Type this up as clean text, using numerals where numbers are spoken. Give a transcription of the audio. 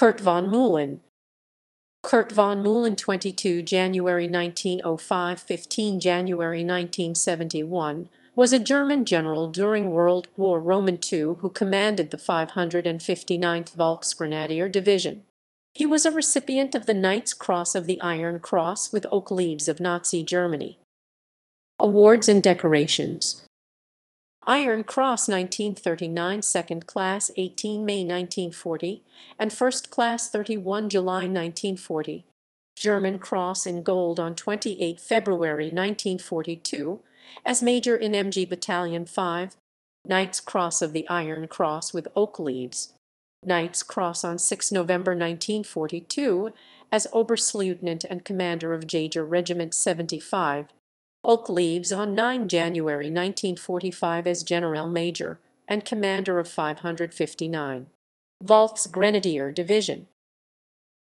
Kurt von Mühlen. Kurt von Mühlen, 22 January 1905 – 15 January 1971, was a German general during World War II who commanded the 559th Volksgrenadier Division. He was a recipient of the Knight's Cross of the Iron Cross with Oak Leaves of Nazi Germany. Awards and decorations. Iron Cross 1939, 2nd Class 18 May 1940, and 1st Class 31 July 1940. German Cross in gold on 28 February 1942, as Major in MG Battalion 5. Knight's Cross of the Iron Cross with Oak Leaves. Knight's Cross on 6 November 1942, as Oberstleutnant and Commander of Jaeger Regiment 75. Oak Leaves on 9 January 1945 as Generalmajor and Commander of 559th Volksgrenadier Division.